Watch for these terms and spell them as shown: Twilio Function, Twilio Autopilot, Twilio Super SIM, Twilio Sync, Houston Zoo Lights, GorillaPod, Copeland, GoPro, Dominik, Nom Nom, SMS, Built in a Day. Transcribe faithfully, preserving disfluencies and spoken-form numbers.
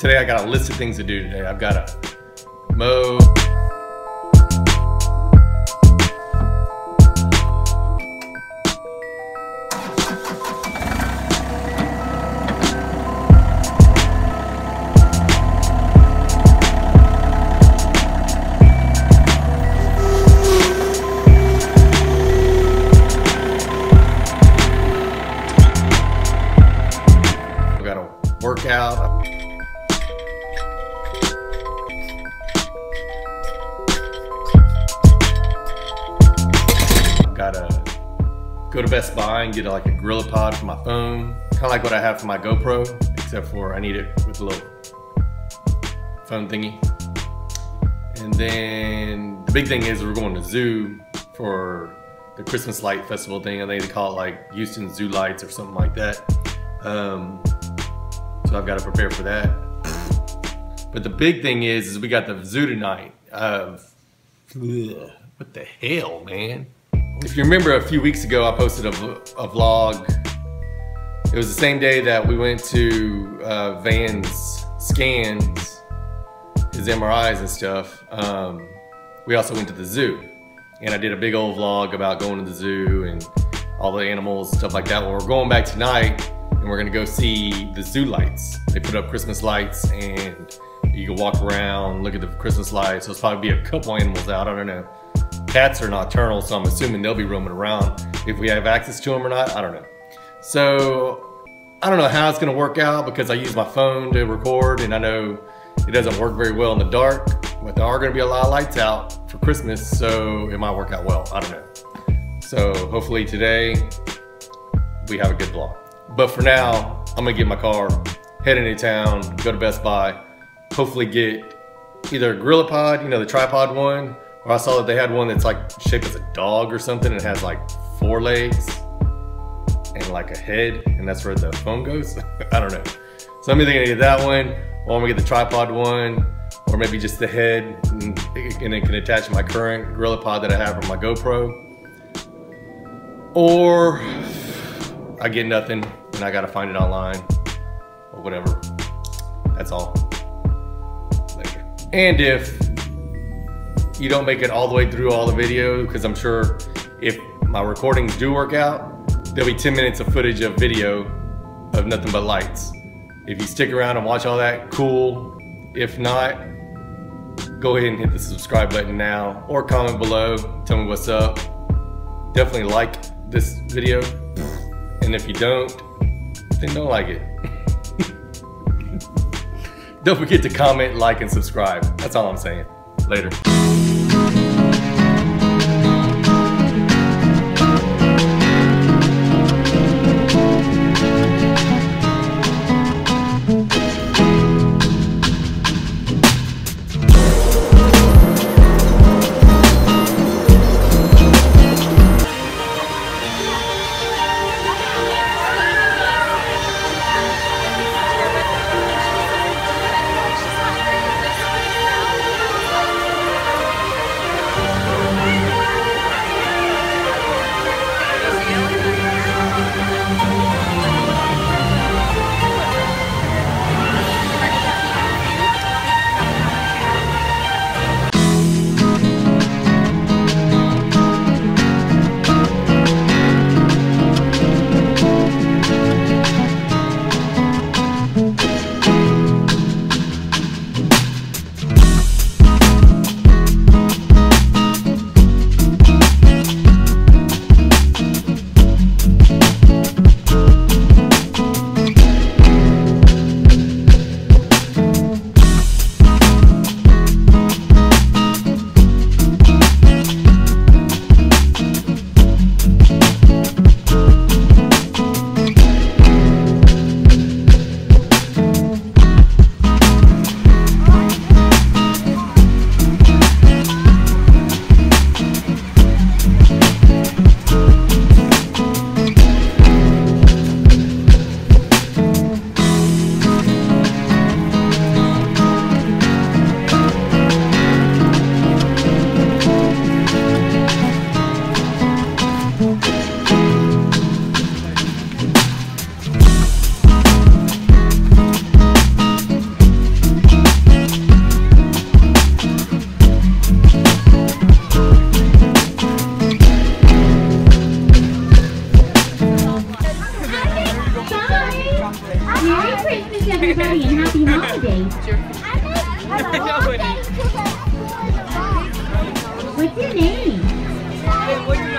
Today I got a list of things to do today. I've got to mow. I've got to work out. Gotta go to Best Buy and get like a GorillaPod for my phone. Kind of like what I have for my GoPro, except for I need it with a little phone thingy. And then the big thing is we're going to zoo for the Christmas light festival thing. I think they call it like Houston Zoo Lights or something like that. Um, so I've got to prepare for that. But the big thing is, is we got the zoo tonight. Uh, ugh, what the hell, man? If you remember a few weeks ago, I posted a, a vlog. It was the same day that we went to uh, Van's scans, his M R Is and stuff. Um, we also went to the zoo. And I did a big old vlog about going to the zoo and all the animals, stuff like that. Well, we're going back tonight and we're gonna go see the zoo lights. They put up Christmas lights and you can walk around, look at the Christmas lights. So it's probably be a couple animals out, I don't know. Cats are nocturnal, so I'm assuming they'll be roaming around. If we have access to them or not, I don't know. So, I don't know how it's gonna work out because I use my phone to record and I know it doesn't work very well in the dark, but there are gonna be a lot of lights out for Christmas, so it might work out well, I don't know. So, hopefully today, we have a good vlog. But for now, I'm gonna get my car, head into town, go to Best Buy, hopefully get either a GorillaPod, you know, the tripod one, or I saw that they had one that's like shaped as a dog or something and it has like four legs and like a head and that's where the phone goes. I don't know. So I'm either gonna get that one or I'm gonna get the tripod one or maybe just the head and, and then can attach my current GorillaPod that I have on my GoPro. Or I get nothing and I gotta find it online or whatever. That's all. Later. And if you don't make it all the way through all the video, because I'm sure if my recordings do work out, there'll be ten minutes of footage of video of nothing but lights. If you stick around and watch all that, cool. If not, go ahead and hit the subscribe button now or comment below, tell me what's up. Definitely like this video. And if you don't, then don't like it. Don't forget to comment, like, and subscribe. That's all I'm saying. Later. Christmas, everybody, and happy holidays. What's your name? Hey, what's your